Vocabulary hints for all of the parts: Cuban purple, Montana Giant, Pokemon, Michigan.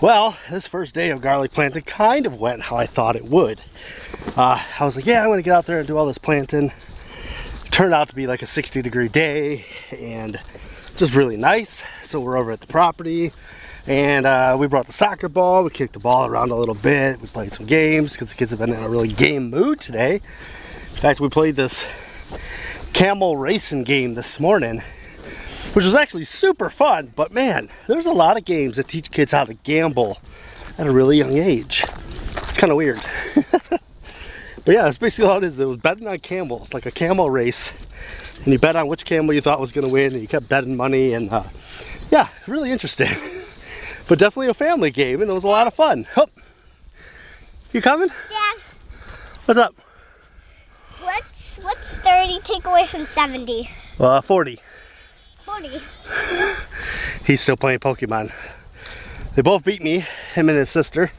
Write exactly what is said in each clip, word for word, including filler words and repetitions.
Well, this first day of garlic planting kind of went how I thought it would. Uh, I was like, yeah, I'm gonna get out there and do all this planting. It turned out to be like a sixty degree day and just really nice. So we're over at the property and uh, we brought the soccer ball. We kicked the ball around a little bit. We played some games because the kids have been in a really game mood today. In fact, we played this camel racing game this morning, which was actually super fun, but man, there's a lot of games that teach kids how to gamble at a really young age. It's kind of weird. But yeah, that's basically all it is. It was betting on camels, like a camel race. And you bet on which camel you thought was gonna win, and you kept betting money, and uh, yeah, really interesting. But definitely a family game, and it was a lot of fun. Oh, you coming? Yeah. What's up? What's, what's thirty take away from seventy? Uh, forty. forty. He's still playing Pokemon. They both beat me, him and his sister,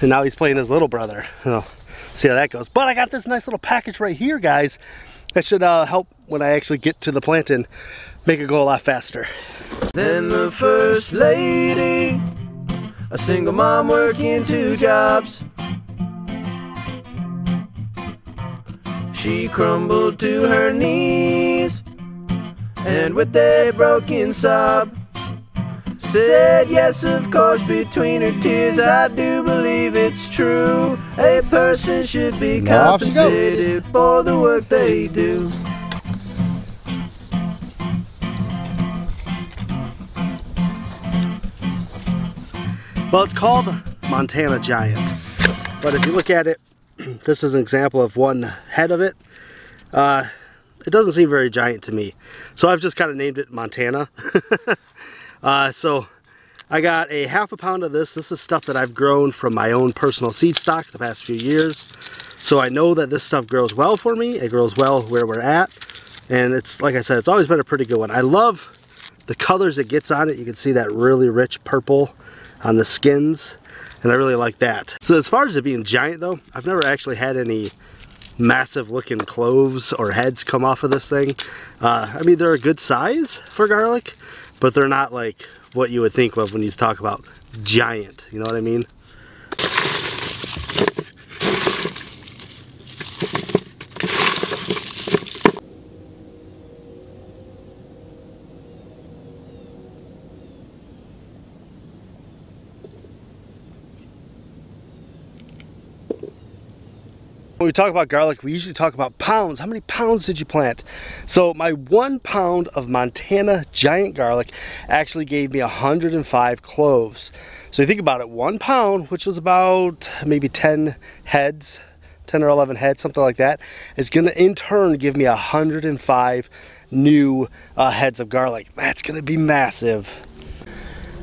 and now he's playing his little brother. So, see how that goes. But I got this nice little package right here, guys, that should uh, help when I actually get to the planting, make it go a lot faster. Then the first lady, a single mom working two jobs. She crumbled to her knees, and with a broken sob said yes, of course, between her tears, I do believe it's true, a person should be compensated for the work they do. Well, it's called Montana Giant, but if you look at it, this is an example of one head of it. uh, It doesn't seem very giant to me, so I've just kind of named it Montana. uh, so I got a half a pound of this. This is stuff that I've grown from my own personal seed stock the past few years. So I know that this stuff grows well for me. It grows well where we're at. And it's, like I said, it's always been a pretty good one. I love the colors it gets on it. You can see that really rich purple on the skins. And I really like that. So as far as it being giant though, I've never actually had any massive looking cloves or heads come off of this thing. uh, I mean, they're a good size for garlic, but they're not like what you would think of when you talk about giant, you know what I mean? When we talk about garlic, we usually talk about pounds. How many pounds did you plant? So my one pound of Montana Giant garlic actually gave me one hundred five cloves. So you think about it, one pound, which was about maybe ten heads, ten or eleven heads, something like that, is going to in turn give me one hundred five new uh, heads of garlic. That's going to be massive.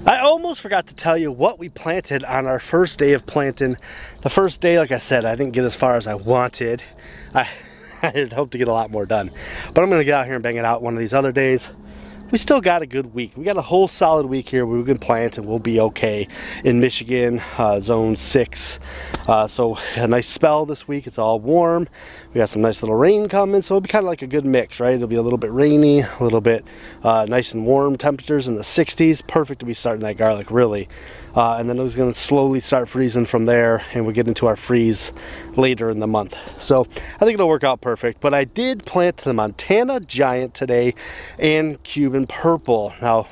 I almost forgot to tell you what we planted on our first day of planting. The first day, like I said, I didn't get as far as I wanted. I, I had hoped to get a lot more done. But I'm going to get out here and bang it out one of these other days. We still got a good week. We got a whole solid week here where we can plant and we'll be okay in Michigan, uh, zone six. Uh, so a nice spell this week. It's all warm. We got some nice little rain coming. So it'll be kind of like a good mix, right? It'll be a little bit rainy, a little bit uh, nice and warm, temperatures in the sixties. Perfect to be starting that garlic, really. Uh, and then it was going to slowly start freezing from there, and we'll get into our freeze later in the month. So I think it'll work out perfect. But I did plant the Montana Giant today and Cuban purple. Now,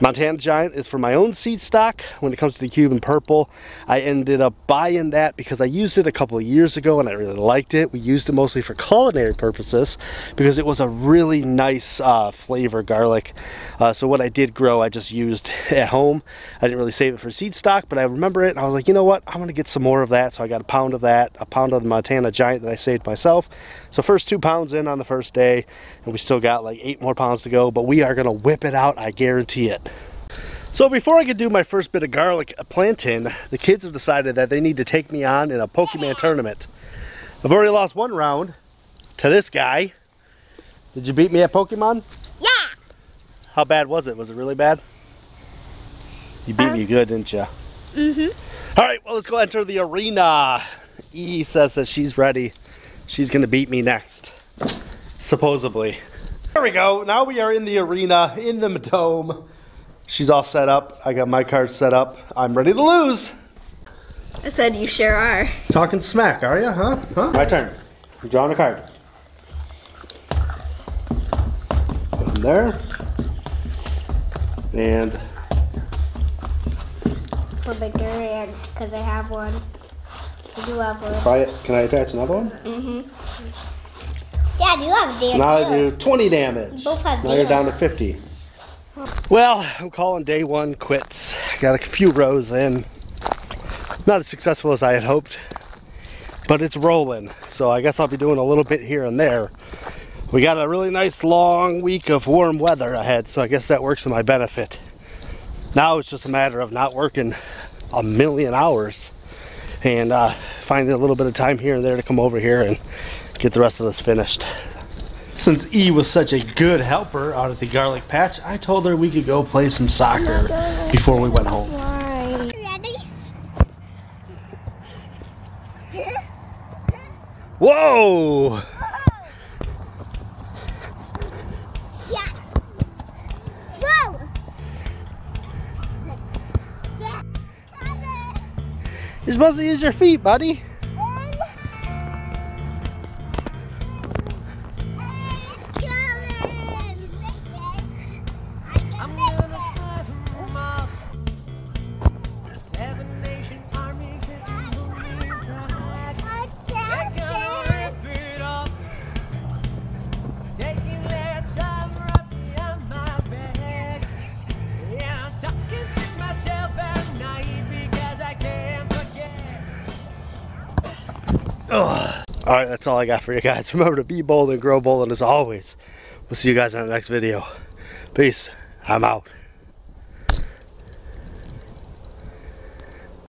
Montana Giant is for my own seed stock. When it comes to the Cuban purple, I ended up buying that because I used it a couple of years ago and I really liked it. We used it mostly for culinary purposes because it was a really nice uh, flavor garlic. Uh, so what I did grow, I just used at home. I didn't really save it for seed stock, but I remember it and I was like, you know what? I want to get some more of that. So I got a pound of that, a pound of the Montana Giant that I saved myself. So first two pounds in on the first day, and we still got like eight more pounds to go, but we are going to whip it out. I guarantee it. So before I could do my first bit of garlic planting, the kids have decided that they need to take me on in a Pokemon tournament. I've already lost one round to this guy. Did you beat me at Pokemon? Yeah. How bad was it? Was it really bad? You beat um, me good, didn't you? Mm-hmm. All right, well, let's go enter the arena. E says that she's ready. She's going to beat me next, supposedly. There we go. Now we are in the arena, in the dome. She's all set up. I got my card set up. I'm ready to lose. I said you sure are. Talking smack, are you? Huh? Huh? My turn. You're drawing a card. Put him there. And... a bit dirty because I have one. I do have one. Try it. Can I attach another one? Mm-hmm. Yeah, I do have a damage. Now I do twenty damage. Both have now damage. You're down to fifty. Well, I'm calling day one quits. Got a few rows in. Not as successful as I had hoped, but it's rolling. So I guess I'll be doing a little bit here and there. We got a really nice long week of warm weather ahead, so I guess that works to my benefit. Now it's just a matter of not working a million hours and uh, finding a little bit of time here and there to come over here and get the rest of this finished. Since E was such a good helper out at the garlic patch, I told her we could go play some soccer before we went home. Why? Ready? Whoa! Yeah. Whoa! Yeah. You're supposed to use your feet, buddy. Ugh. All right, that's all I got for you guys. Remember to be bold and grow bold, and as always, we'll see you guys in the next video. Peace. I'm out.